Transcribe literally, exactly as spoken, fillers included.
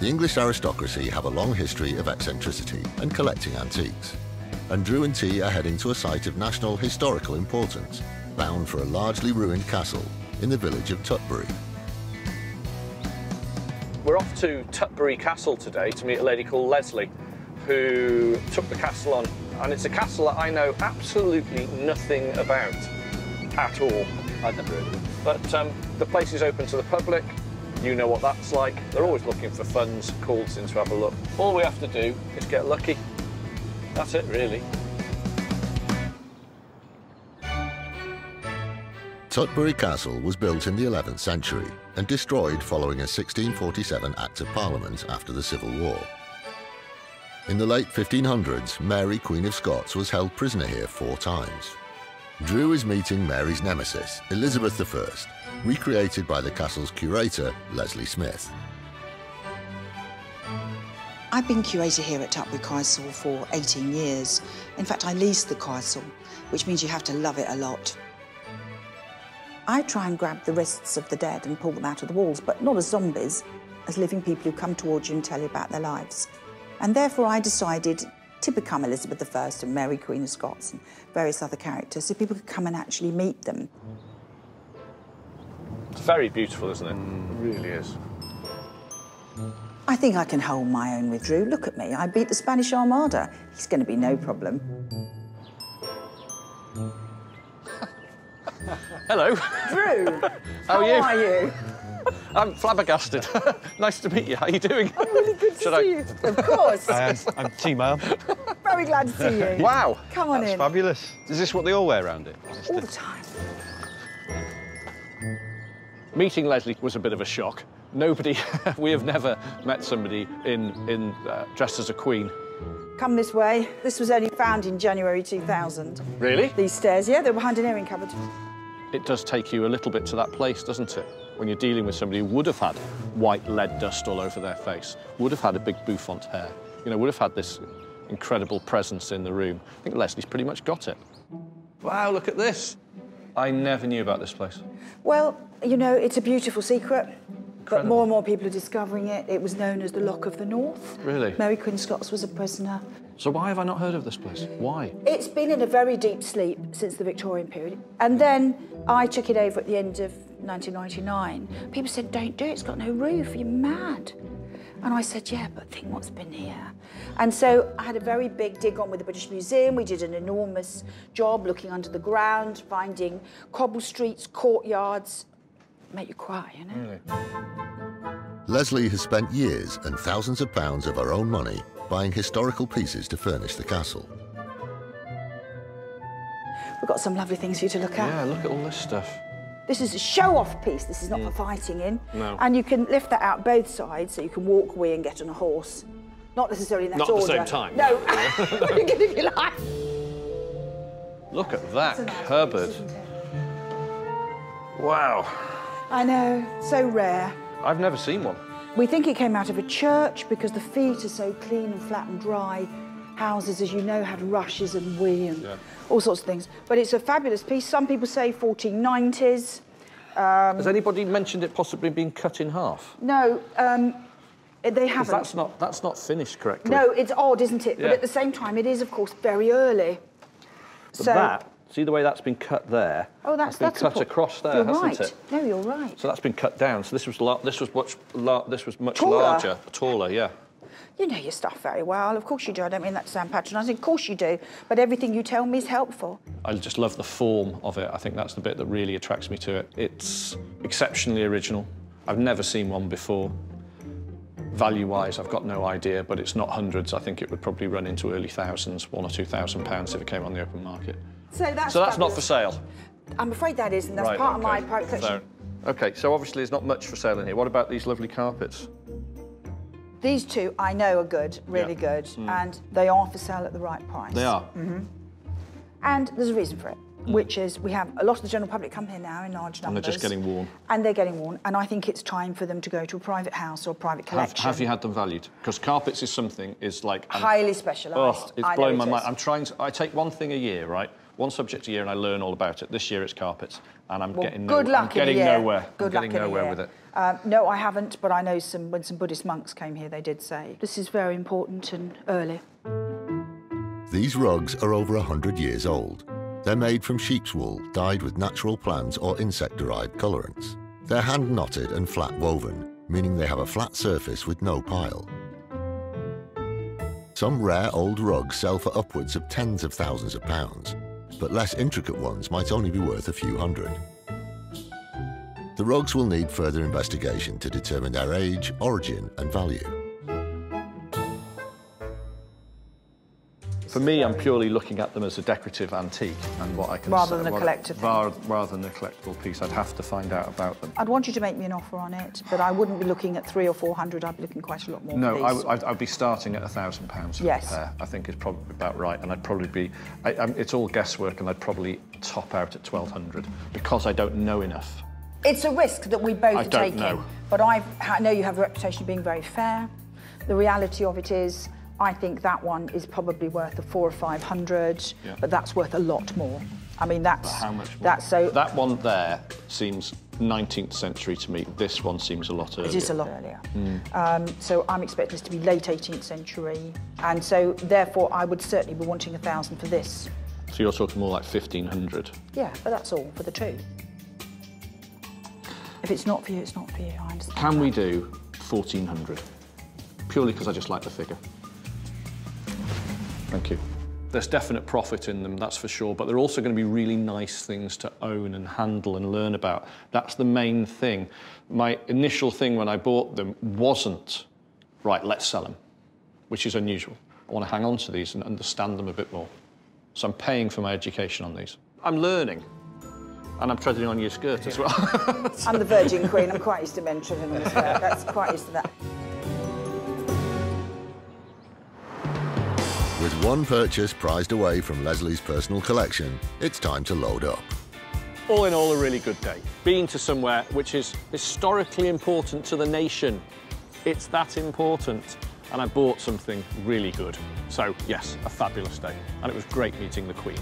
The English aristocracy have a long history of eccentricity and collecting antiques, and Drew and T are heading to a site of national historical importance, bound for a largely ruined castle in the village of Tutbury. We're off to Tutbury Castle today to meet a lady called Leslie, who took the castle on, and it's a castle that I know absolutely nothing about at all. I'd never heard of it. But um, the place is open to the public. You know what that's like. They're always looking for funds, calls in to have a look. All we have to do is get lucky. That's it, really. Tutbury Castle was built in the eleventh century and destroyed following a sixteen forty-seven Act of Parliament after the Civil War. In the late fifteen hundreds, Mary Queen of Scots was held prisoner here four times. Drew is meeting Mary's nemesis, Elizabeth the First, recreated by the castle's curator, Leslie Smith. I've been curator here at Tutbury Castle for eighteen years. In fact, I leased the castle, which means you have to love it a lot. I try and grab the wrists of the dead and pull them out of the walls, but not as zombies, as living people who come towards you and tell you about their lives. And therefore I decided to become Elizabeth the First and Mary Queen of Scots and various other characters, so people could come and actually meet them. It's very beautiful, isn't it? It really is. I think I can hold my own with Drew. Look at me, I beat the Spanish Armada. He's going to be no problem. Hello. Drew, how, how are you? Are you? I'm flabbergasted. Nice to meet you. How are you doing? I'm really good to Should see I... you. Of course. I am. I'm T, ma'am. Very glad to see you. Wow. Come on That's in. That's fabulous. Is this what they all wear around it? All the time. Meeting Leslie was a bit of a shock. Nobody, we have never met somebody in, in uh, dressed as a queen. Come this way. This was only found in January two thousand. Really? These stairs, yeah, they're behind an airing cupboard. It does take you a little bit to that place, doesn't it? When you're dealing with somebody who would have had white lead dust all over their face, would have had a big bouffant hair, you know, would have had this incredible presence in the room. I think Leslie's pretty much got it. Wow, look at this. I never knew about this place. Well, you know, it's a beautiful secret. Incredible. But more and more people are discovering it. It was known as the Lock of the North. Really? Mary Queen of Scots was a prisoner. So why have I not heard of this place? Why? It's been in a very deep sleep since the Victorian period. And then I took it over at the end of nineteen ninety-nine. People said, don't do it, it's got no roof, you're mad. And I said, yeah, but think what's been here. And so I had a very big dig on with the British Museum. We did an enormous job looking under the ground, finding cobble streets, courtyards. Make you cry, you know? Really? Leslie has spent years and thousands of pounds of her own money buying historical pieces to furnish the castle. We've got some lovely things for you to look at. Yeah, look at all this stuff. This is a show-off piece. This is not mm. for fighting in. No. And you can lift that out both sides, so you can walk away and get on a horse. Not necessarily in that not order. Not at the same time. No. You're going to be like... Look at that nice cupboard. Piece, wow. I know. So rare. I've never seen one. We think it came out of a church because the feet are so clean and flat and dry. Houses, as you know, had rushes and wee and yeah. all sorts of things. But it's a fabulous piece. Some people say fourteen nineties. Um, Has anybody mentioned it possibly being cut in half? No, um, they haven't. That's not, that's not finished correctly. No, it's odd, isn't it? Yeah. But at the same time, it is, of course, very early. But so that, see the way that's been cut there? Oh, that's, that's been that's cut across there, you're hasn't right. it? No, you're right. So that's been cut down. So this was, la this was much, la this was much taller. larger, taller, yeah. You know your stuff very well. Of course you do. I don't mean that to sound patronising. Of course you do. But everything you tell me is helpful. I just love the form of it. I think that's the bit that really attracts me to it. It's exceptionally original. I've never seen one before. Value-wise, I've got no idea, but it's not hundreds. I think it would probably run into early thousands, one or two thousand pounds if it came on the open market. So that's, so that's not for sale? I'm afraid that isn't. That's right, part okay. of my private collection. So, OK, so obviously there's not much for sale in here. What about these lovely carpets? These two, I know, are good, really yeah. good, mm. and they are for sale at the right price. They are. Mm-hmm. And there's a reason for it, mm. which is we have a lot of the general public come here now in large numbers. And they're just getting worn. And they're getting worn, and I think it's time for them to go to a private house or a private collection. Have, have you had them valued? Because carpets is something, is like... I'm, Highly specialised. Oh, it's I blown my mind. I'm trying to... I take one thing a year, right? one subject a year and I learn all about it. This year it's carpets, and I'm well, getting, good no, luck I'm getting nowhere. Good I'm luck getting in nowhere with it. Uh, no, I haven't, but I know some, when some Buddhist monks came here, they did say, this is very important and early. These rugs are over one hundred years old. They're made from sheep's wool, dyed with natural plants or insect-derived colorants. They're hand-knotted and flat-woven, meaning they have a flat surface with no pile. Some rare old rugs sell for upwards of tens of thousands of pounds, but less intricate ones might only be worth a few hundred. The rugs will need further investigation to determine their age, origin, and value. For me, I'm purely looking at them as a decorative antique and what I can rather say, than a collector thing. Rather, rather than a collectible piece, I'd have to find out about them. I'd want you to make me an offer on it, but I wouldn't be looking at three or four hundred. I'd be looking quite a lot more. No, I, I'd, I'd be starting at a thousand pounds for yes. a pair. I think is probably about right, and I'd probably be. I, it's all guesswork, and I'd probably top out at twelve hundred because I don't know enough. It's a risk that we both I don't take know. In, but I've, I know you have a reputation of being very fair. The reality of it is, I think that one is probably worth a four or five hundred, yeah. but that's worth a lot more. I mean, that's how much more? That's so. That one there seems nineteenth century to me. This one seems a lot earlier. It is a lot earlier. Mm. Um, so I'm expecting this to be late eighteenth century, and so therefore I would certainly be wanting a thousand for this. So you're talking more like fifteen hundred. Yeah, but that's all for the two. If it's not for you, it's not for you. I understand. Can we do fourteen hundred? Purely because I just like the figure. Thank you. There's definite profit in them, that's for sure, but they're also going to be really nice things to own and handle and learn about. That's the main thing. My initial thing when I bought them wasn't, right, let's sell them, which is unusual. I want to hang on to these and understand them a bit more. So I'm paying for my education on these. I'm learning. And I'm treading on your skirt as well. so. I'm the Virgin Queen, I'm quite used to men treading on your skirt. That's quite used to that. With one purchase prized away from Leslie's personal collection, it's time to load up. All in all, a really good day. Been to somewhere which is historically important to the nation. It's that important. And I bought something really good. So, yes, a fabulous day. And it was great meeting the Queen.